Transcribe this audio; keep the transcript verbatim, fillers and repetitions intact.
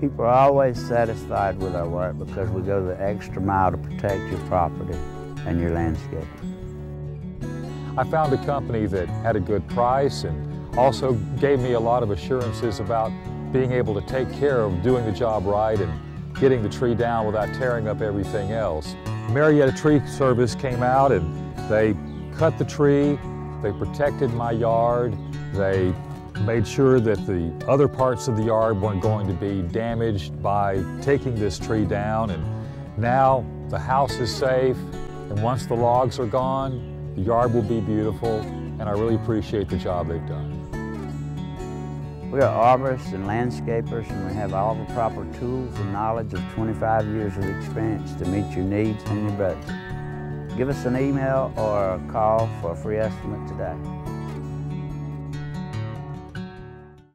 People are always satisfied with our work because we go the extra mile to protect your property and your landscape. I found a company that had a good price and also gave me a lot of assurances about being able to take care of doing the job right and getting the tree down without tearing up everything else. Marietta Tree Service came out and they cut the tree, they protected my yard, they made sure that the other parts of the yard weren't going to be damaged by taking this tree down, and now the house is safe, and once the logs are gone, the yard will be beautiful, and I really appreciate the job they've done. We are arborists and landscapers, and we have all the proper tools and knowledge of twenty-five years of experience to meet your needs and your budget. Give us an email or a call for a free estimate today.